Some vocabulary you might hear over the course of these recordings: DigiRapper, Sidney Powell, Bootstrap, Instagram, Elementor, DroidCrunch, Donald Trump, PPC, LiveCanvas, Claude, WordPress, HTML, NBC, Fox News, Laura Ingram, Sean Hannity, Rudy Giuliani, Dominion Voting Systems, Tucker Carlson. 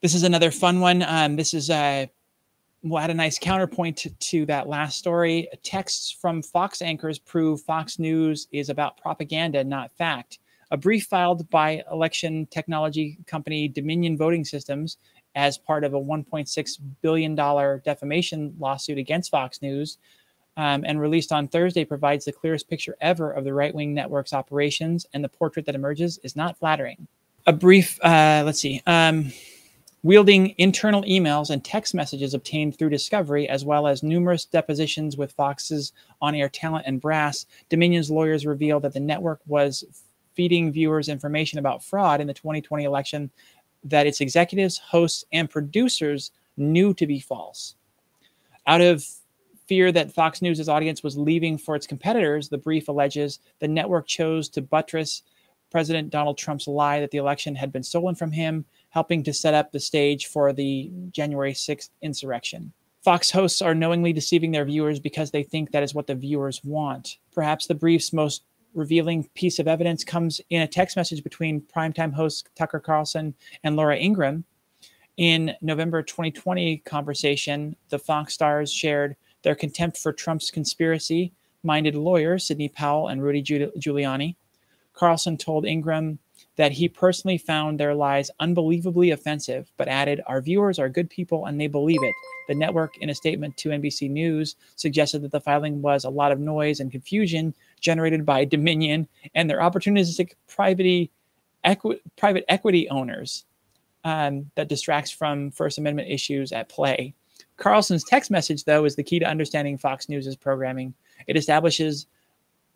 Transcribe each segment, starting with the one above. This is another fun one. This is a, we'll add a nice counterpoint to that last story. Texts from Fox anchors prove Fox News is about propaganda, not fact. A brief filed by election technology company Dominion Voting Systems as part of a $1.6 billion defamation lawsuit against Fox News and released on Thursday provides the clearest picture ever of the right-wing network's operations, and the portrait that emerges is not flattering. A brief, let's see. Wielding internal emails and text messages obtained through discovery, as well as numerous depositions with Fox's on-air talent and brass, Dominion's lawyers revealed that the network was feeding viewers information about fraud in the 2020 election that its executives, hosts, and producers knew to be false. Out of fear that Fox News' audience was leaving for its competitors, the brief alleges the network chose to buttress President Donald Trump's lie that the election had been stolen from him, helping to set up the stage for the January 6th insurrection. Fox hosts are knowingly deceiving their viewers because they think that is what the viewers want. Perhaps the brief's most revealing piece of evidence comes in a text message between primetime hosts Tucker Carlson and Laura Ingram. In November 2020 conversation, the Fox stars shared their contempt for Trump's conspiracy-minded lawyers, Sidney Powell and Rudy Giuliani. Carlson told Ingram that he personally found their lies unbelievably offensive, but added, "Our viewers are good people and they believe it." The network, in a statement to NBC News, suggested that the filing was a lot of noise and confusion generated by Dominion and their opportunistic private equity owners that distracts from First Amendment issues at play. Carlson's text message, though, is the key to understanding Fox News' programming. It establishes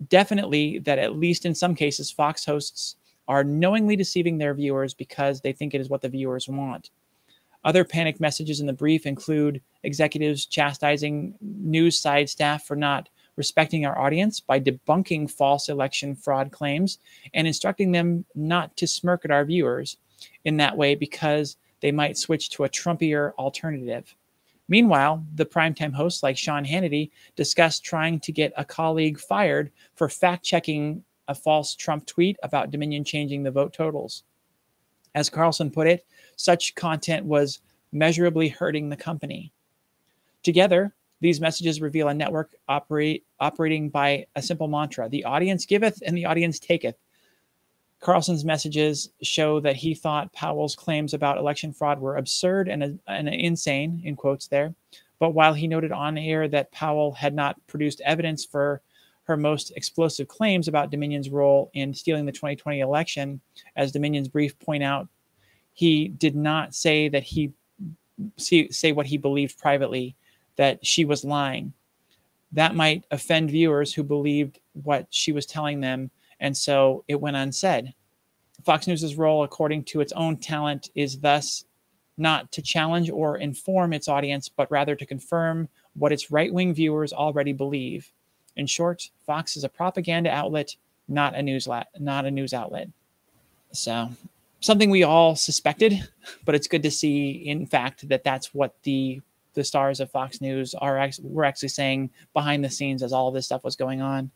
definitely that, at least in some cases, Fox hosts are knowingly deceiving their viewers because they think it is what the viewers want. Other panic messages in the brief include executives chastising news side staff for not respecting our audience by debunking false election fraud claims and instructing them not to smirk at our viewers in that way because they might switch to a Trumpier alternative. Meanwhile, the primetime hosts like Sean Hannity discussed trying to get a colleague fired for fact-checking a false Trump tweet about Dominion changing the vote totals. As Carlson put it, such content was measurably hurting the company. Together, these messages reveal a network operating by a simple mantra: the audience giveth and the audience taketh. Carlson's messages show that he thought Powell's claims about election fraud were absurd and insane, in quotes there. But while he noted on air that Powell had not produced evidence for her most explosive claims about Dominion's role in stealing the 2020 election, as Dominion's brief point out, he did not say that say what he believed privately, that she was lying. That might offend viewers who believed what she was telling them, and so it went unsaid. Fox News' role, according to its own talent, is thus not to challenge or inform its audience, but rather to confirm what its right-wing viewers already believe. In short, Fox is a propaganda outlet, not a news outlet. So, something we all suspected, but it's good to see, in fact, that that's what the stars of Fox News were actually saying behind the scenes as all of this stuff was going on.